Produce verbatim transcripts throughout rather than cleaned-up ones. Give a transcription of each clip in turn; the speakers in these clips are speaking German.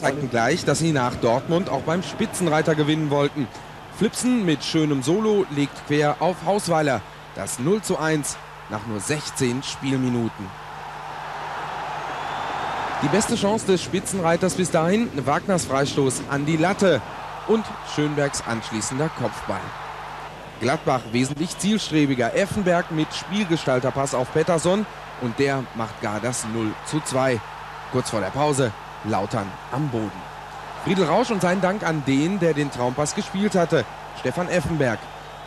zeigten gleich, dass sie nach Dortmund auch beim Spitzenreiter gewinnen wollten. Flipsen mit schönem Solo legt quer auf Hausweiler. Das null zu eins nach nur sechzehn Spielminuten. Die beste Chance des Spitzenreiters bis dahin, Wagners Freistoß an die Latte und Schönbergs anschließender Kopfball. Gladbach wesentlich zielstrebiger. Effenberg mit Spielgestalterpass auf Pettersson und der macht gar das null zu zwei. Kurz vor der Pause, Lautern am Boden. Friedel Rausch und sein Dank an den, der den Traumpass gespielt hatte, Stefan Effenberg.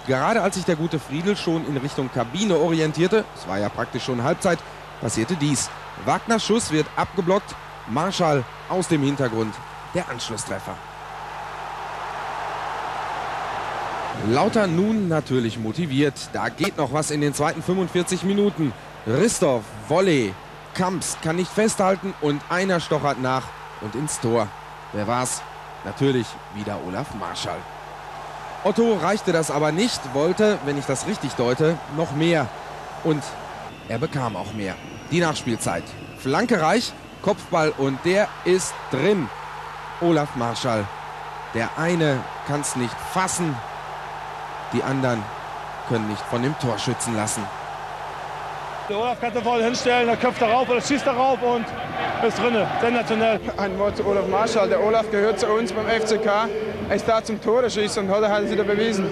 Gerade als sich der gute Friedel schon in Richtung Kabine orientierte, es war ja praktisch schon Halbzeit, passierte dies. Wagners Schuss wird abgeblockt, Marschall aus dem Hintergrund, der Anschlusstreffer. Lautern nun natürlich motiviert, da geht noch was in den zweiten fünfundvierzig Minuten. Ristow, Volley, Kamps kann nicht festhalten und einer stochert nach und ins Tor. Wer war's? Natürlich wieder Olaf Marschall. Otto reichte das aber nicht, wollte, wenn ich das richtig deute, noch mehr. Und er bekam auch mehr. Die Nachspielzeit. Flanke reich, Kopfball und der ist drin. Olaf Marschall. Der eine kann's nicht fassen. Die anderen können nicht von dem Tor schützen lassen. Der Olaf kann den Ball hinstellen, er köpft darauf oder schießt darauf und ist drinne. Sensationell. Ein Wort zu Olaf Marschall. Der Olaf gehört zu uns beim F C K. Er ist da zum Tore schießen und heute hat er es wieder bewiesen.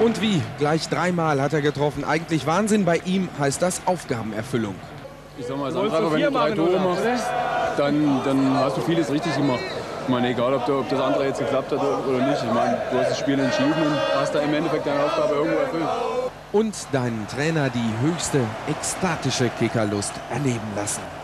Und wie? Gleich dreimal hat er getroffen. Eigentlich Wahnsinn. Bei ihm heißt das Aufgabenerfüllung. Ich sag mal, Sandra, wenn du drei Tore machst, dann, dann hast du vieles richtig gemacht. Ich meine, egal, ob, du, ob das andere jetzt geklappt hat oder nicht. Ich meine, du hast das Spiel entschieden und hast da im Endeffekt deine Aufgabe irgendwo erfüllt. Und deinen Trainer die höchste ekstatische Kickerlust erleben lassen.